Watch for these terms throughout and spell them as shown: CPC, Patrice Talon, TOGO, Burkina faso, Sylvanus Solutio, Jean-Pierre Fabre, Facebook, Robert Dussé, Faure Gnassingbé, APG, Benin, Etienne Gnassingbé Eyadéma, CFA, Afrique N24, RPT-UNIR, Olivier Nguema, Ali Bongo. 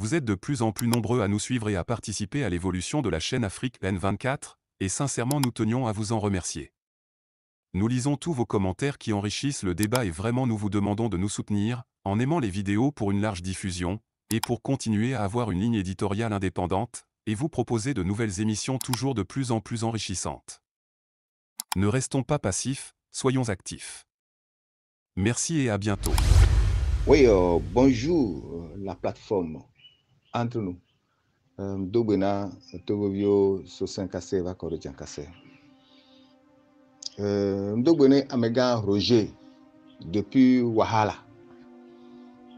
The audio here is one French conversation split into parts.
Vous êtes de plus en plus nombreux à nous suivre et à participer à l'évolution de la chaîne Afrique N24, et sincèrement nous tenions à vous en remercier. Nous lisons tous vos commentaires qui enrichissent le débat et vraiment nous vous demandons de nous soutenir, en aimant les vidéos pour une large diffusion, et pour continuer à avoir une ligne éditoriale indépendante, et vous proposer de nouvelles émissions toujours de plus en plus enrichissantes. Ne restons pas passifs, soyons actifs. Merci et à bientôt. Oui, bonjour la plateforme, entre nous. Dobena, Togovio, Sosenkase, Vakoretiankase. Dobena, Amega, Roger, depuis Wahala.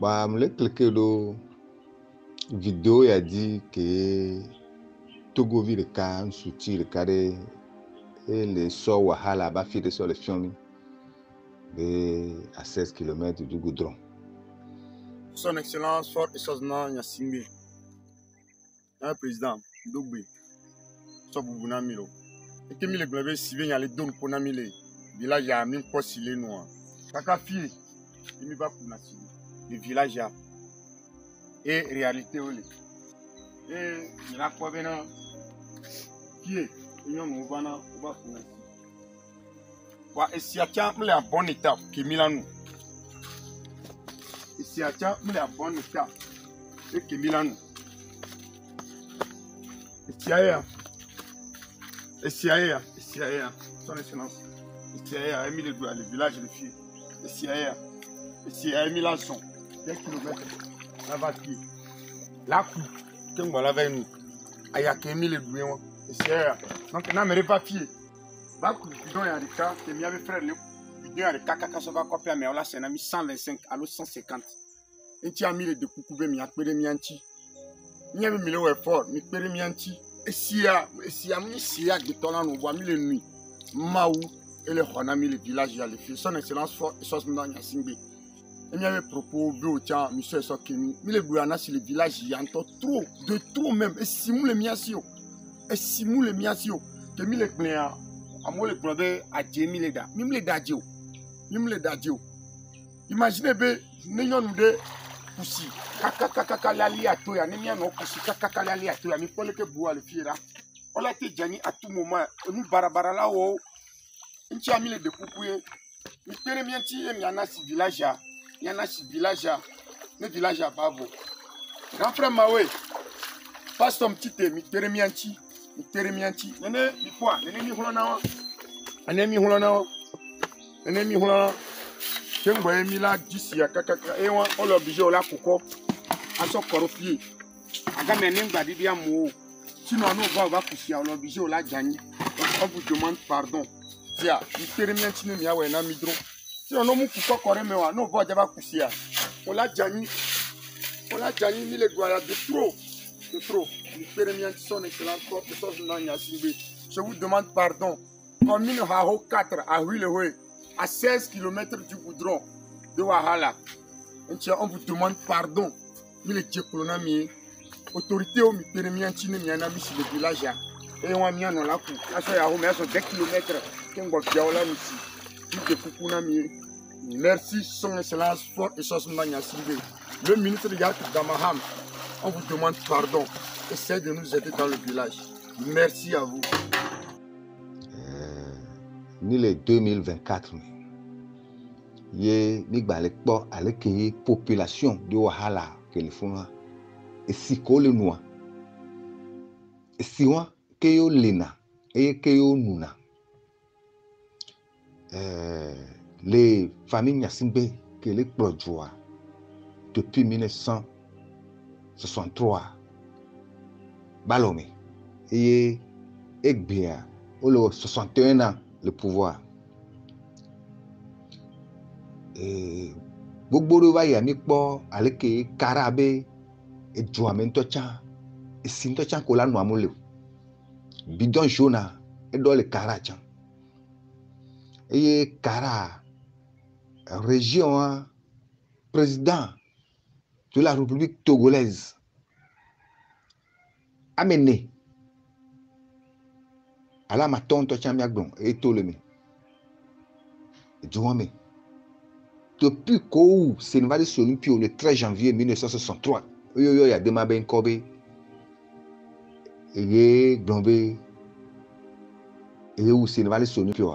Bah, je vais cliquer sur la vidéo et dit que Togovio, le cas, soutient le cas et les sorts Wahala, Bafi, les sorts les films, à 16 km du goudron. Son Excellence, Faure Gnassingbé, un président, Dougbi, Soboubunamilo. Et que les globés civils y allaient donc pour Namile, village à même pas si les noirs. Kakafi, il me va pour Nassi, le village à et réalité. Et il a quoi venant qui est une mouvana ou pas pour Nassi. Quoi, et si à tiens, on est en bonne étape, qui Milanou. Si à tiens, on est en bonne étape, et qui Milanou. Et CIA, son excellence. Et CIA a mis le village de filles. Et CIA a mis l'ançon. 10 km. La vaquille. La coupe. Qu'est-ce qu'on va avec nous? Ayake mis le douillon. Et CIA. Donc, n'a méré pas fier. Bakou, bidon et Henrika, que m'y avait frère le bidon Henrika, quand ça va copier, mais on l'a mis 125 à l'autre 150. Et tu as mis les deux coucoubés, mais il y a peu de mianti. Il y a mis le effort, mais peu de mianti. Et si y a des tolans, on voit mille nuits. Maou et le Honami, le village, il y a les filles. Son excellence Faure Gnassingbé. Et il y avait propos, Béotia, monsieur Sokemi. Mais le Bouana, c'est le village, il y a encore trop, de trop même. Et si mou le miasio. Que mille gléa, à moi le brother, à Djemi Leda. Mime le dadio. Imaginez, n'ayons nous deux. Aussi, kaka lali à toi, n'aimia non aussi kaka lali à toi, mais faut le que boire le fiera. On a été gagné à tout moment, nous barabara là haut, une chamille de coupoué, mais père bien tiré, il y en a six villages, le village à Babo. Grand frère Maoué, passe ton petit thé, mais père bien tiré, n'aimia quoi, n'aimia Hulana. Je suis là, d'ici à Kakaka, et on l'a obligé au lac Coco, à son corropier. À Gamenem Gadidia Mou, sinon on va pousser, on l'a obligé au lac Gani. On vous demande pardon. Tiens, il termine si nous n'y avons un midron. Si on a mon coucou, on va d'abord pousser. On l'a Gani, il est gloire de trop. Il termine son excellence, je vous demande pardon. Comme une Haro 4 à Huilehue. À 16 km du goudron de Wahala. On vous demande pardon. Il est tchèque-lonami. Autorité au Mipérimianti, il y a un ami sur le village. Et on a mis un nom là pour. À 10 km. Merci, son excellence, Faure Gnassingbé. Le ministre de Yatou Damaham, on vous demande pardon. Essayez de nous aider dans le village. Merci à vous. Ni les 2024, il y a une population de Wahala qui est et si on le noie, et si on lena, et on nuna, les familles Gnassingbé qui les produisent depuis 1963, Balomé, et Egbia, au 61 ans. Le pouvoir. Et Bogborowa Yamikbo, Aleke, Karabé, et Djouamentochan, et Sintochan Kola Noamole, Bidon Jona, et Dole Karachan. Et Kara, région, président de la République togolaise, amené. Alors, ma tante, et tout le monde. Depuis que c'est le 13 janvier 1963, Yo Eyadéma ben kobe. Eye glombe. Eye ou Sylvanus Solutio.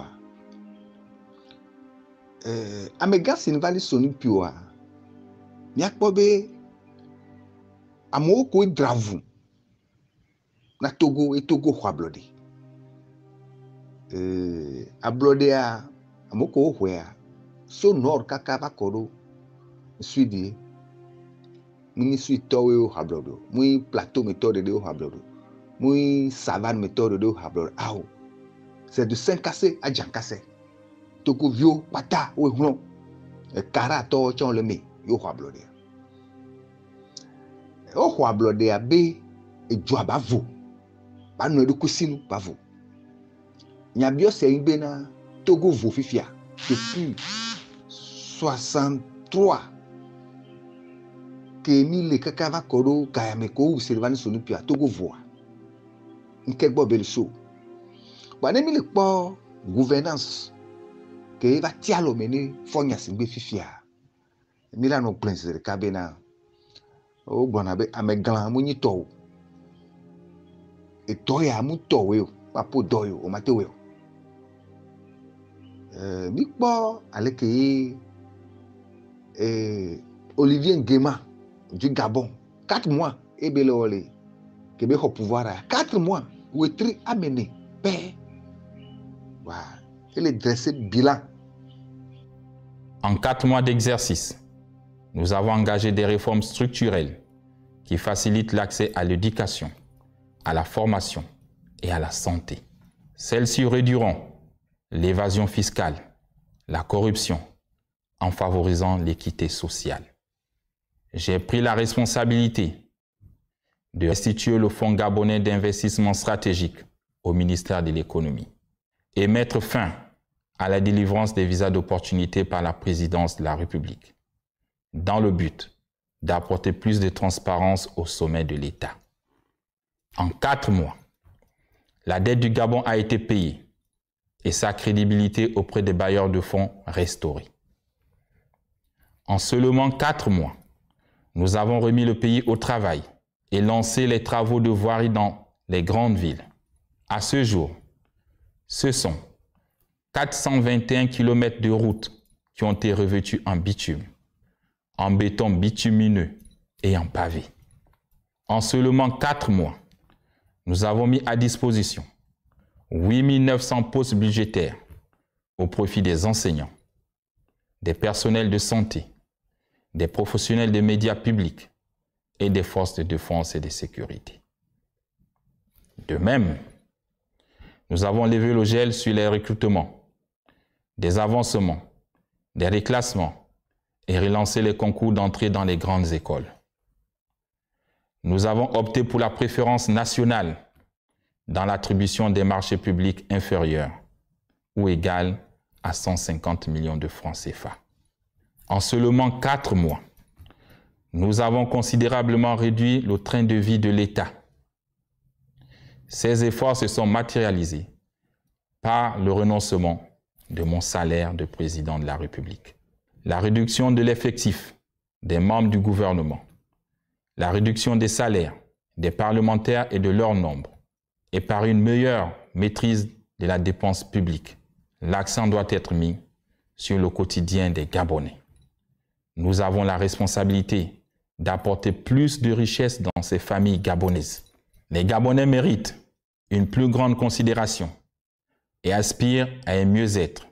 Amega Sylvanus Solutio. Nyak bobe. Amoko dravu. Na Togo Togo kwa blode. Ablode a amoko hwea. So nord kakaba koro suidi mini suito yo hablodo muy plateau méthode de hablodo muy savane méthode de hablodo ah c'est de 5 cassé à jankassé toko vio pata o hron e karato chon le mi yo hablode o ho hablode abe eju abavo ba no edu kusinu bavo nyabio se ngbe na Togo vo fifia depuis 63 que mille kakava koro kayameko ou Sylvanus Solutio Togo voa nkegbo belso bane mille po gouvernance que va tialo mene Faure Gnassingbé fifia milano prince de kabena o gonabe ameglan munyi to e toya mu towe papo doyo o matewe mikpo aleke Olivier Nguema du Gabon 4 mois et belolé kebe ho pouvoir à 4 mois ou tri amené paix voilà il est dressé bilan en 4 mois d'exercice. Nous avons engagé des réformes structurelles qui facilitent l'accès à l'éducation, à la formation et à la santé. Celles-ci réduiront l'évasion fiscale, la corruption, en favorisant l'équité sociale. J'ai pris la responsabilité de restituer le Fonds gabonais d'investissement stratégique au ministère de l'Économie et mettre fin à la délivrance des visas d'opportunité par la présidence de la République, dans le but d'apporter plus de transparence au sommet de l'État. En 4 mois, la dette du Gabon a été payée et sa crédibilité auprès des bailleurs de fonds restaurée. En seulement 4 mois, nous avons remis le pays au travail et lancé les travaux de voirie dans les grandes villes. À ce jour, ce sont 421 km de routes qui ont été revêtues en bitume, en béton bitumineux et en pavé. En seulement 4 mois, nous avons mis à disposition 8 900 postes budgétaires au profit des enseignants, des personnels de santé, des professionnels des médias publics et des forces de défense et de sécurité. De même, nous avons levé le gel sur les recrutements, des avancements, des reclassements et relancé les concours d'entrée dans les grandes écoles. Nous avons opté pour la préférence nationale dans l'attribution des marchés publics inférieurs ou égales à 150 millions de francs CFA. En seulement 4 mois, nous avons considérablement réduit le train de vie de l'État. Ces efforts se sont matérialisés par le renoncement de mon salaire de président de la République, la réduction de l'effectif des membres du gouvernement, la réduction des salaires des parlementaires et de leur nombre, et par une meilleure maîtrise de la dépense publique. L'accent doit être mis sur le quotidien des Gabonais. Nous avons la responsabilité d'apporter plus de richesses dans ces familles gabonaises. Les Gabonais méritent une plus grande considération et aspirent à un mieux-être.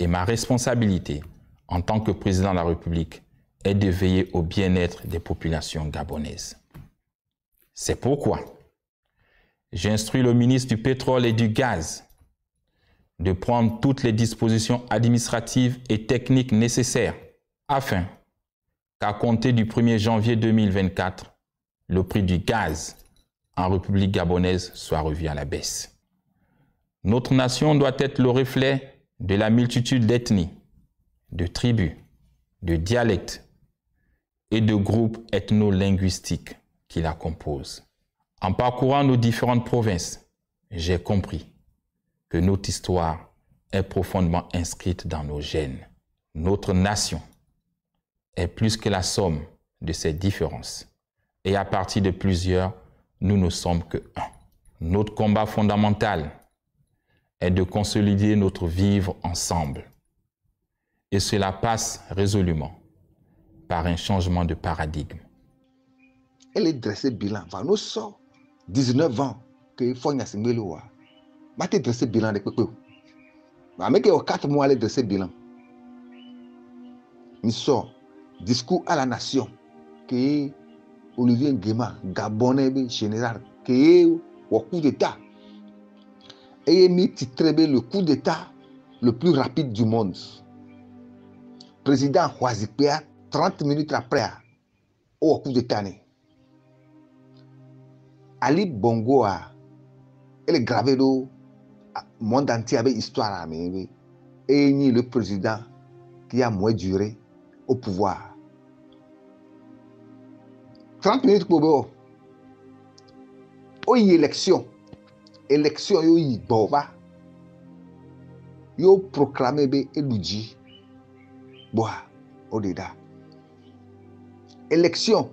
Et ma responsabilité en tant que président de la République est de veiller au bien-être des populations gabonaises. C'est pourquoi j'instruis le ministre du Pétrole et du Gaz de prendre toutes les dispositions administratives et techniques nécessaires afin qu'à compter du 1er janvier 2024, le prix du gaz en République gabonaise soit revu à la baisse. Notre nation doit être le reflet de la multitude d'ethnies, de tribus, de dialectes et de groupes ethno-linguistiques qui la composent. En parcourant nos différentes provinces, j'ai compris que notre histoire est profondément inscrite dans nos gènes. Notre nation est plus que la somme de ses différences, et à partir de plusieurs, nous ne sommes que un. Notre combat fondamental est de consolider notre vivre ensemble. Et cela passe résolument par un changement de paradigme. Elle est dressée bilan. Nous sommes 19 ans que Faure Gnassingbé Loa. Elle est dressée bilan de Pepe. Mais que 4 mois elle est dressée bilan. Nous sommes discours à la nation que Olivier Nguema, Gabonais général, que au coup d'État. Et il a titré le coup d'État le plus rapide du monde. Président Houazipea, 30 minutes après, au coup d'État. Ali Bongo, elle est gravée dans le monde entier avec l'histoire. Et il le président qui a moins duré au pouvoir. 30 minutes pour vous. Il y a élection. Élection, il y a proclamé Eludji. Élection.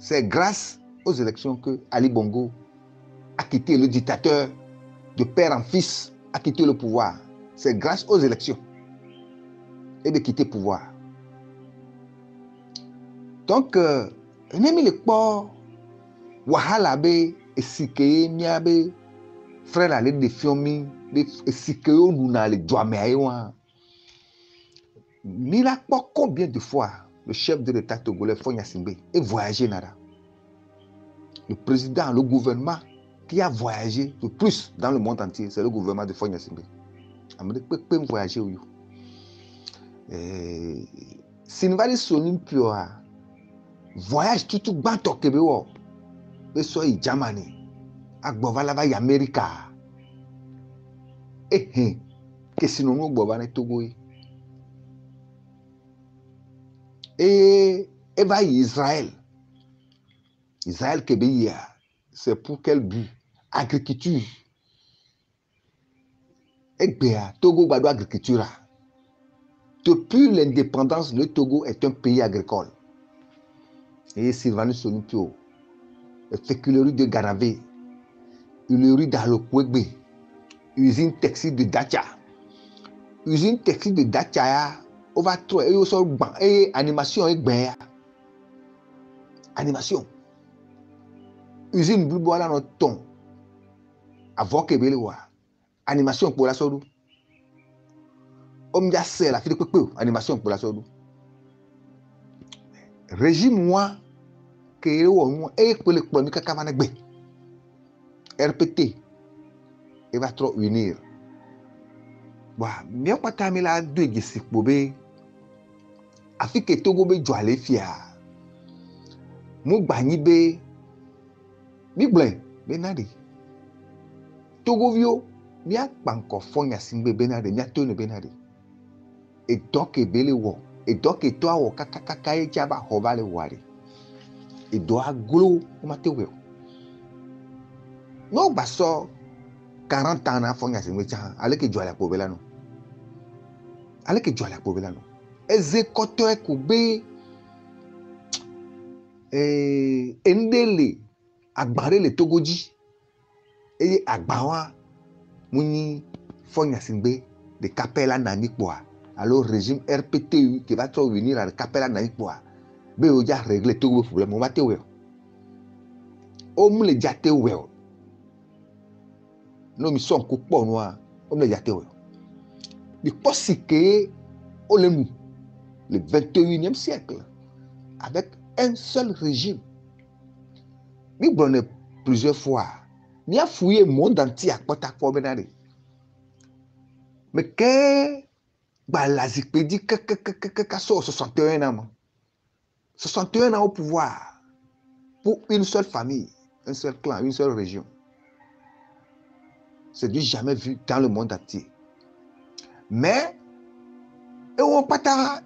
C'est grâce aux élections que Ali Bongo a quitté le dictateur de père en fils, a quitté le pouvoir. C'est grâce aux élections. Et de quitter le pouvoir. Donc, même les corps, Wahalabe, Essikeye, Miabe, frère allé de Fiomi, Essikeye, Luna, les Douameaïwa. Il a pas combien de fois le chef de l'État togolais, Faure Gnassingbé, est voyagé Nara. Le président, le gouvernement qui a voyagé le plus dans le monde entier, c'est le gouvernement de Faure Gnassingbé. Il peut voyager. Sylvanus Solutio voyage tout banto kebeo be so i Germany agbovala ba America kesino no gboba ne Togo et ba Israël kebeya, c'est pour quel but? Agriculture egbea Togo ba do agriculture. Depuis l'indépendance, le Togo est un pays agricole. Et Sylvanus Solutio, le féculerie de Garavé, l'usine d'Alokwegbe, usine textile de Dacha. Usine textile de Dacha, on va trouver et animation et ben. Animation. Usine Bouboua dans notre ton. Avant que Belewa. Animation pour la sorou. Homme c'est la fille de animation pour la sorou. Régime moi que le RPT et va trop unir. Mais on a mis deux gis pour bé. Afrique et Togo bé doit aller fier. Moubani bé, mi blé, benadi. Togo vieux, mi a banco fond ya simbe benadi, mi a tourne benadi. Et donc et belle wo. Et donc, et toi, au kakakaka, et tiaba, hova le wari. Et doit glou, ou matéo. Non, basso, 40 ans, Faure Gnassingbé, allez que tu as la pauvellano. Allez que tu as la pauvellano. Et zécoteur koubé, et endele, akbaré le togoji, et akbawa, mouni, Faure Gnassingbé, de kapela nanik boa. Alors, le régime RPT-U qui va trop venir à la capella naïkboa, mais il a réglé tout le problème. On va te voir. On le dit à te voir. Non, mais son coup pour noir, on le dit à te voir. Mais parce que, on le nous, le 21e siècle, avec un seul régime, nous avons plusieurs fois, nous avons fouillé le monde entier à quoi tu as fait. Mais que. Bah, la Zikpédi, 61 ans. 61 ans au pouvoir. Pour une seule famille, un seul clan, une seule région. C'est du jamais vu dans le monde entier. Mais, et on peut pas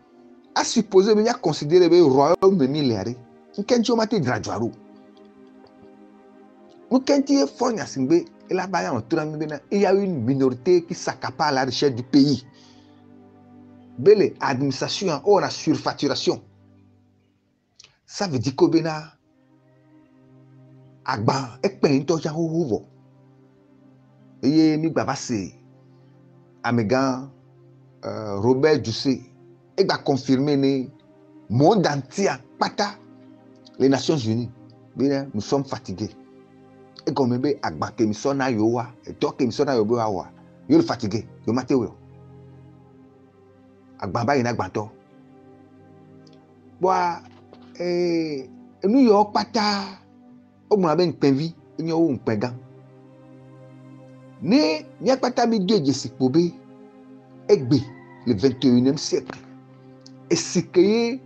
à supposer, mais à considérer le royaume de milliards. Nous avons dit Dradjouarou. Nous avons dit Faure Gnassingbé, et là-bas, il y a une minorité qui s'accapare la richesse du pays. Belle administration, on a surfacturation. Ça veut dire que agba ekpe into jaho hovo eye mi baba se amiga Robert Dussé et va confirmer le monde entier pata les Nations Unies nous sommes fatigués et comme bébé agba ke mi sona yowa et to ke mi sona yobo wa yo fatigué yo matewo agba ba ina gbanto boa New York pata ogbon aben penvi ni owo npegan ni ni pata mi geje sipobe egbe le 21e siècle et sikeye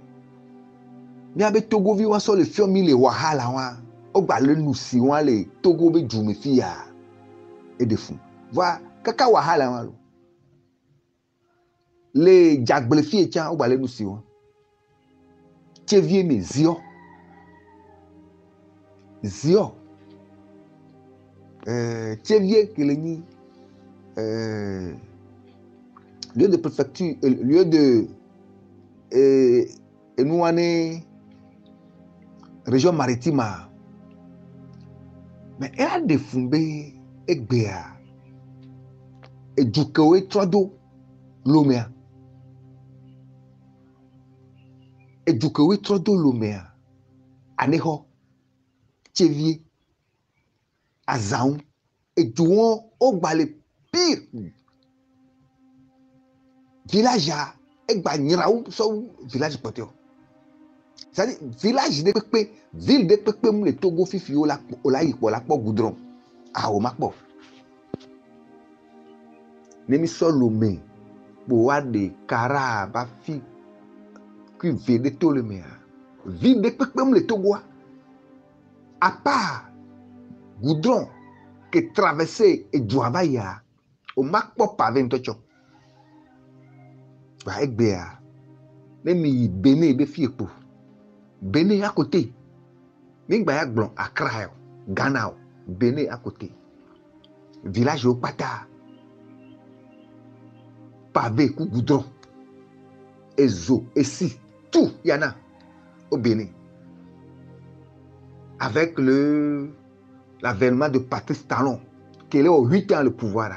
ni abe Togo vi wa so le fiomi le wahala wa ogba le nusi wa le Togo be jume fi ya et de fou va kaka wahala wa lo le jagble fi e chan ogba le nusi wa chevie mi zio Zio, Tchévier Keleni, lieu de préfecture, lieu de Enouane, région maritime. Mais elle a défumé Ekbea et Djoukawe Trado Lomea. Et Djoukawe Trado Lomea. Aneho. Tchévier, Azaon, et Douan, Ogbale, pire. Village à Egba Niraou, son village poteur. C'est-à-dire, village de Pekpe, ville de Pekpe, le Togo Fifi, Olaïko, Lakpo, Goudron, Aomakbo. Nemi Solomé, Boade, Karaba, Fi, Cuvé de Tolémea. Ville de Pekpe, le Togo. À part Goudron qui traversait et Douavaya, au Mac Pop avait un tocho. Avec Béa, même il béné des filles pour béné à côté. Même Bayak Blanc à Krao, Ganao, béné à côté. Village au Pata, pavé coup Goudron, et Zo, et si, tout yana au béné. Avec l'avènement de Patrice Talon, qui est au 8 ans le pouvoir,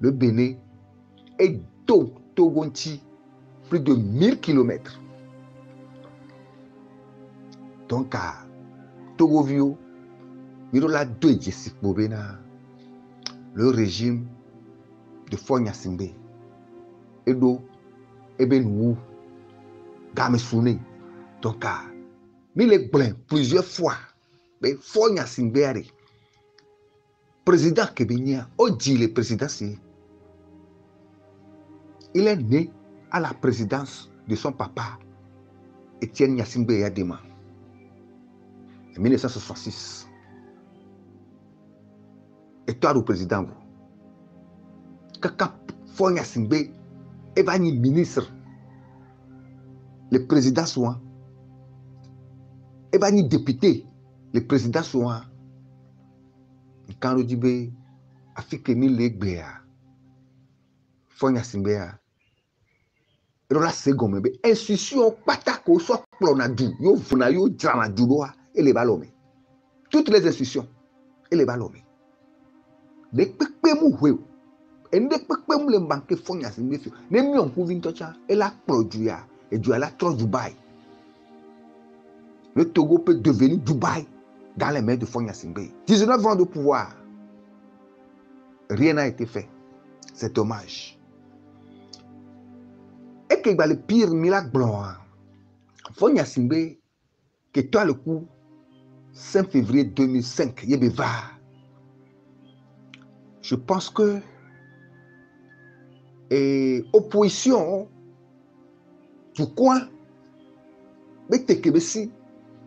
le Bénin est Togonti plus de 1000 km. Donc, à Togovio, il y a deux Jessic Bobena, le régime de Faure Gnassingbé, Edo, Ebenou, Gamesouné. Donc, à mais les blancs, plusieurs fois, mais Faure Gnassingbé, président Kébénia, Odi le président, il est né à la présidence de son papa, Etienne Gnassingbé Eyadéma, en 1966. Et toi, le président, quand Faure Gnassingbé est ministre, le président soit. Et bien, les députés, les présidents sont là. Quand on dit que l'Afrique N24, Faure Gnassingbé, l'institution, patako, soit plonadou, yo vnayo, dramadou, et les balomés. Toutes les institutions, et les balomés. Les pekpemouhouéou, et les pekpemou les banques Faure Gnassingbé, les mions kouvintocha, et la produya, et du à la tronche du bail. Le Togo peut devenir Dubaï dans les mains de Faure Gnassingbé. 19 ans de pouvoir. Rien n'a été fait. C'est dommage. Et que le pire miracle blanc, Faure Gnassingbé, que toi le coup, 5 février 2005, Yébéva. Je pense que l'opposition du coin, mais t'es que si.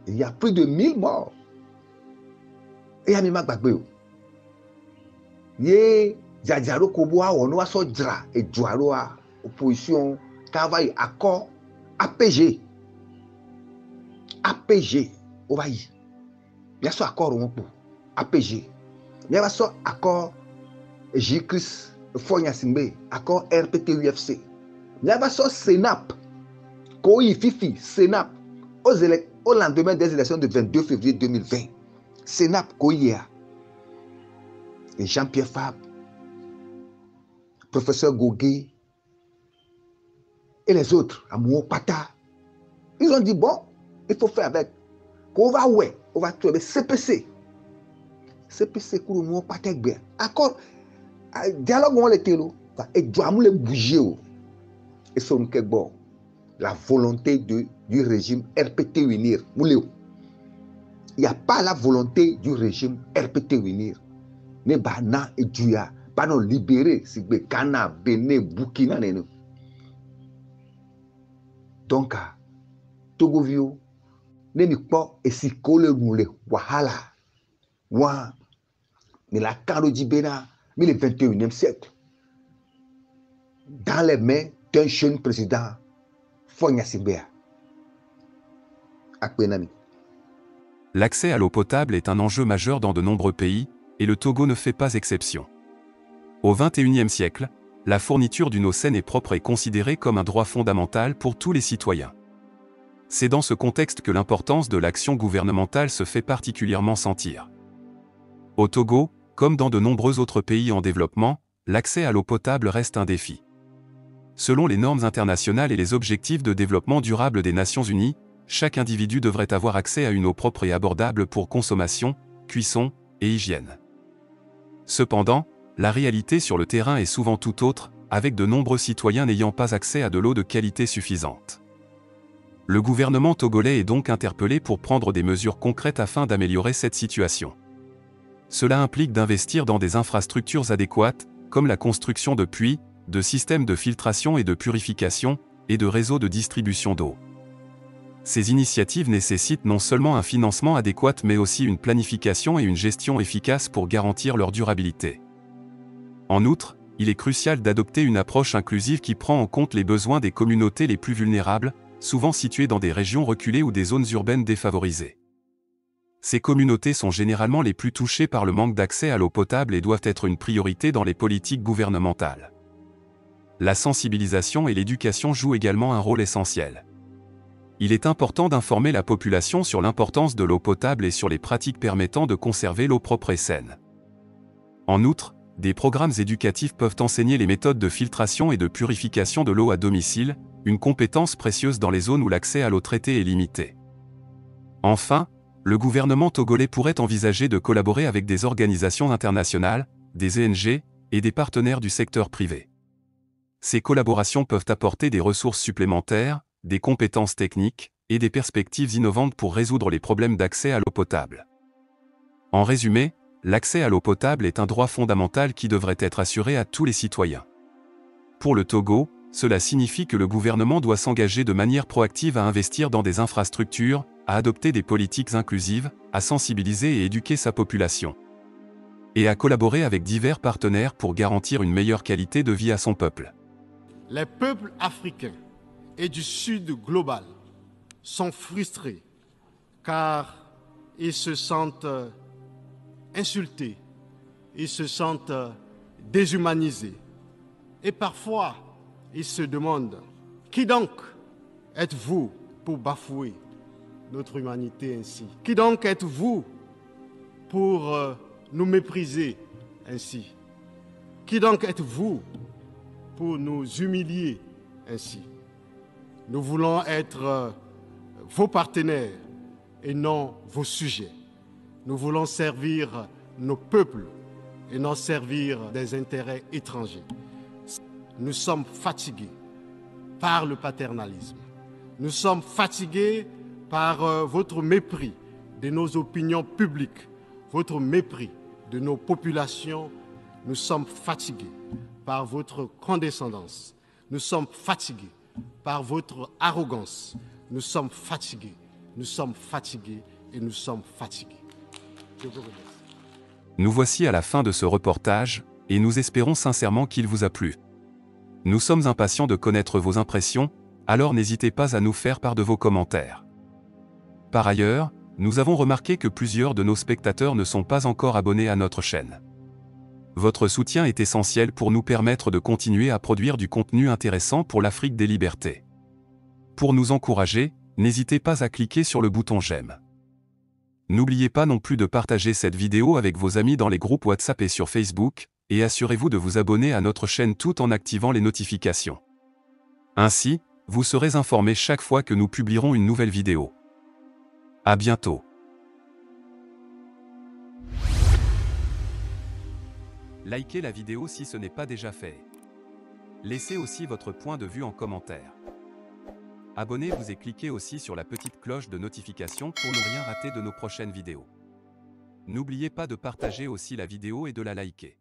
Il y a plus de 1000 morts. Et il y a des gens qui ont été opposition, travail, accord, APG. APG. Il y a un accord au APG. Il y a un accord J-Chris, Faure Gnassingbé, accord RPT-UFC. Il y a un Sénap. Koi Fifi, Sénap. Au lendemain des élections de 22 février 2020, Sénap Koya, et Jean-Pierre Fabre, professeur Gogué et les autres, Amou Pata, ils ont dit bon, il faut faire avec. On va trouver CPC. CPC, Kourou Pata bien. Accord, dialogue on était là. Et Douamou le bouger. Et son bon, la volonté du régime RPT-UNIR. Il n'y a pas la volonté du régime RPT-UNIR. Ne bana et duya, bana libéré, si Ghana, Benin, Burkina, nenu. Donc, Togo vieux, ne pas et si kole moule wahala, wa, mais la caro di Bénin, mais le 21e siècle, dans les mains d'un jeune président, Faure Gnassingbé. L'accès à l'eau potable est un enjeu majeur dans de nombreux pays, et le Togo ne fait pas exception. Au XXIe siècle, la fourniture d'une eau saine et propre est considérée comme un droit fondamental pour tous les citoyens. C'est dans ce contexte que l'importance de l'action gouvernementale se fait particulièrement sentir. Au Togo, comme dans de nombreux autres pays en développement, l'accès à l'eau potable reste un défi. Selon les normes internationales et les objectifs de développement durable des Nations Unies, chaque individu devrait avoir accès à une eau propre et abordable pour consommation, cuisson et hygiène. Cependant, la réalité sur le terrain est souvent tout autre, avec de nombreux citoyens n'ayant pas accès à de l'eau de qualité suffisante. Le gouvernement togolais est donc interpellé pour prendre des mesures concrètes afin d'améliorer cette situation. Cela implique d'investir dans des infrastructures adéquates, comme la construction de puits, de systèmes de filtration et de purification, et de réseaux de distribution d'eau. Ces initiatives nécessitent non seulement un financement adéquat mais aussi une planification et une gestion efficaces pour garantir leur durabilité. En outre, il est crucial d'adopter une approche inclusive qui prend en compte les besoins des communautés les plus vulnérables, souvent situées dans des régions reculées ou des zones urbaines défavorisées. Ces communautés sont généralement les plus touchées par le manque d'accès à l'eau potable et doivent être une priorité dans les politiques gouvernementales. La sensibilisation et l'éducation jouent également un rôle essentiel. Il est important d'informer la population sur l'importance de l'eau potable et sur les pratiques permettant de conserver l'eau propre et saine. En outre, des programmes éducatifs peuvent enseigner les méthodes de filtration et de purification de l'eau à domicile, une compétence précieuse dans les zones où l'accès à l'eau traitée est limité. Enfin, le gouvernement togolais pourrait envisager de collaborer avec des organisations internationales, des ONG et des partenaires du secteur privé. Ces collaborations peuvent apporter des ressources supplémentaires, des compétences techniques et des perspectives innovantes pour résoudre les problèmes d'accès à l'eau potable. En résumé, l'accès à l'eau potable est un droit fondamental qui devrait être assuré à tous les citoyens. Pour le Togo, cela signifie que le gouvernement doit s'engager de manière proactive à investir dans des infrastructures, à adopter des politiques inclusives, à sensibiliser et éduquer sa population, et à collaborer avec divers partenaires pour garantir une meilleure qualité de vie à son peuple. Les peuples africains et du sud global sont frustrés car ils se sentent insultés, ils se sentent déshumanisés et parfois ils se demandent qui donc êtes-vous pour bafouer notre humanité ainsi? Qui donc êtes-vous pour nous mépriser ainsi? Qui donc êtes-vous pour nous humilier ainsi? Nous voulons être vos partenaires et non vos sujets. Nous voulons servir nos peuples et non servir des intérêts étrangers. Nous sommes fatigués par le paternalisme. Nous sommes fatigués par votre mépris de nos opinions publiques, votre mépris de nos populations. Nous sommes fatigués par votre condescendance. Nous sommes fatigués par votre arrogance. Nous sommes fatigués, nous sommes fatigués et nous sommes fatigués. Je vous remercie. Nous voici à la fin de ce reportage, et nous espérons sincèrement qu'il vous a plu. Nous sommes impatients de connaître vos impressions, alors n'hésitez pas à nous faire part de vos commentaires. Par ailleurs, nous avons remarqué que plusieurs de nos spectateurs ne sont pas encore abonnés à notre chaîne. Votre soutien est essentiel pour nous permettre de continuer à produire du contenu intéressant pour l'Afrique des libertés. Pour nous encourager, n'hésitez pas à cliquer sur le bouton j'aime. N'oubliez pas non plus de partager cette vidéo avec vos amis dans les groupes WhatsApp et sur Facebook, et assurez-vous de vous abonner à notre chaîne tout en activant les notifications. Ainsi, vous serez informé chaque fois que nous publierons une nouvelle vidéo. À bientôt. Likez la vidéo si ce n'est pas déjà fait. Laissez aussi votre point de vue en commentaire. Abonnez-vous et cliquez aussi sur la petite cloche de notification pour ne rien rater de nos prochaines vidéos. N'oubliez pas de partager aussi la vidéo et de la liker.